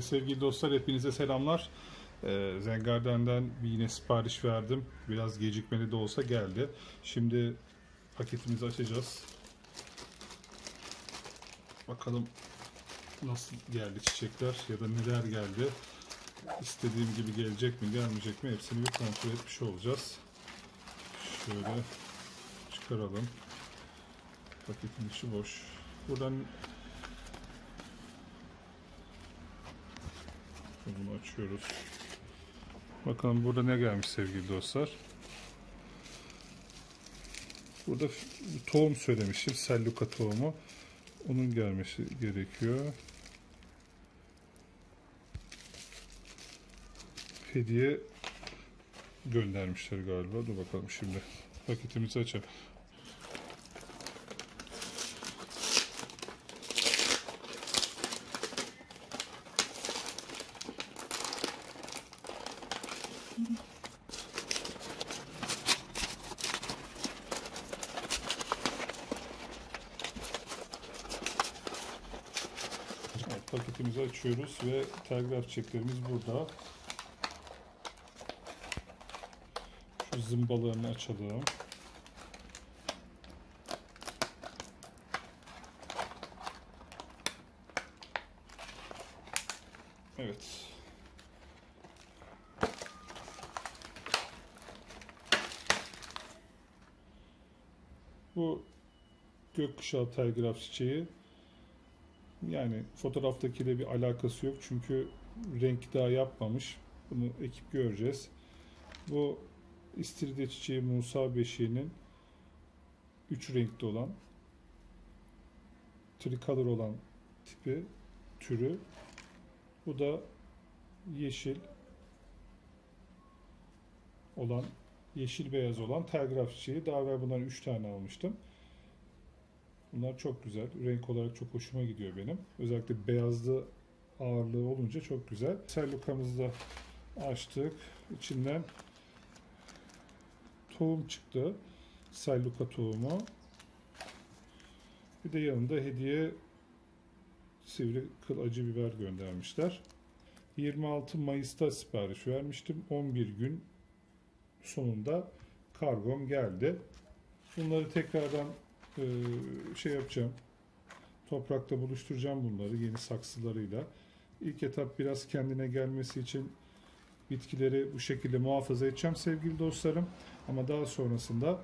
Sevgili dostlar, hepinize selamlar. Zengarden'den yine sipariş verdim. Biraz gecikmeli de olsa geldi. Şimdi paketimizi açacağız. Bakalım nasıl geldi çiçekler ya da neler geldi. İstediğim gibi gelecek mi, gelmeyecek mi? Hepsini bir kontrol etmiş olacağız. Şöyle çıkaralım. Paketin içi boş. Buradan bunu açıyoruz. Bakalım burada ne gelmiş sevgili dostlar. Burada tohum söylemiştim. Selluka tohumu. Onun gelmesi gerekiyor. Hediye göndermişler galiba. Dur bakalım şimdi. Paketimizi açalım. Paketimizi açıyoruz ve telgraf çiçeklerimiz burada. Şu zımbalarını açalım. Evet. Bu gökkuşağı telgraf çiçeği. Yani fotoğraftakiyle bir alakası yok çünkü renk daha yapmamış. Bunu ekip göreceğiz. Bu istiridye çiçeği Musa Beşiği'nin 3 renkli olan, tricolor olan tipi, türü. Bu da yeşil olan, yeşil beyaz olan telgraf çiçeği. Daha evvel bundan 3 tane almıştım. Bunlar çok güzel. Renk olarak çok hoşuma gidiyor benim. Özellikle beyazlı ağırlığı olunca çok güzel. Sellukamızı da açtık. İçinden tohum çıktı. Selluka tohumu. Bir de yanında hediye sivri kıl acı biber göndermişler. 26 Mayıs'ta sipariş vermiştim. 11 gün sonunda kargom geldi. Bunları tekrardan şey yapacağım, toprakta buluşturacağım bunları yeni saksılarıyla. İlk etap biraz kendine gelmesi için bitkileri bu şekilde muhafaza edeceğim sevgili dostlarım, ama daha sonrasında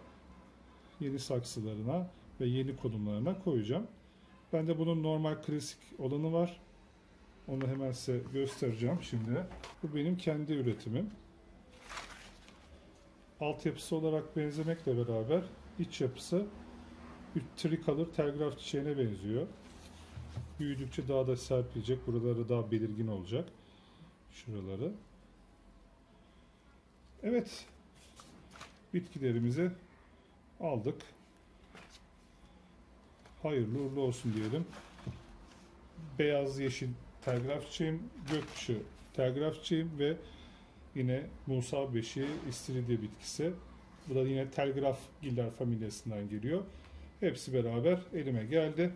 yeni saksılarına ve yeni konumlarına koyacağım. Ben de bunun normal klasik olanı var, onu hemen size göstereceğim. Şimdi bu benim kendi üretimim. Altyapısı olarak benzemekle beraber iç yapısı tricolor telgraf çiçeğine benziyor. Büyüdükçe daha da serpecek. Buraları daha belirgin olacak. Şuraları. Evet. Bitkilerimizi aldık. Hayırlı uğurlu olsun diyelim. Beyaz yeşil telgraf çiçeğim, gökkuşağı telgraf çiçeğim ve yine Musa Beşiği istiridye bitkisi. Bu da yine telgraf giller familyasından geliyor. Hepsi beraber elime geldi.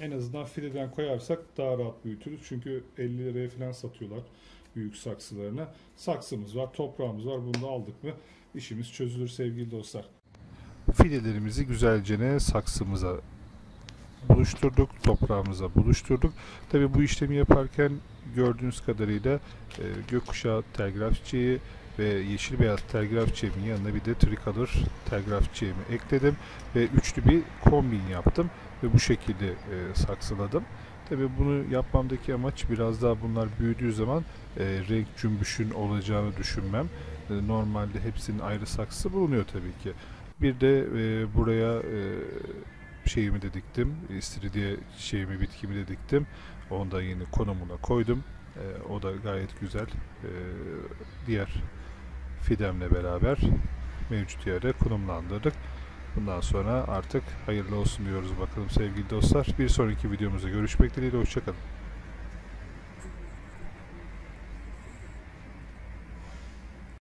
En azından fileden koyarsak daha rahat büyütürüz. Çünkü 50 liraya falan satıyorlar büyük saksılarına. Saksımız var, toprağımız var. Bunu da aldık mı işimiz çözülür sevgili dostlar. Fidelerimizi güzelce saksımıza buluşturduk, toprağımıza buluşturduk. Tabii bu işlemi yaparken gördüğünüz kadarıyla gökkuşağı telgraf çiçeği ve yeşil beyaz telgraf çiçeğimin yanına bir de tricolor telgraf çiçeğimi ekledim ve üçlü bir kombin yaptım ve bu şekilde saksıladım. Tabii bunu yapmamdaki amaç biraz daha bunlar büyüdüğü zaman renk cümbüşün olacağını düşünmem. Normalde hepsinin ayrı saksısı bulunuyor tabii ki. Bir de buraya şeyimi de diktim, istiridye çiçeğimi, bitkimi de diktim. Onu da yeni konumuna koydum. O da gayet güzel diğer fidemle beraber mevcut yere konumlandırdık. Bundan sonra artık hayırlı olsun diyoruz bakalım sevgili dostlar. Bir sonraki videomuzda görüşmek dileğiyle. Hoşçakalın.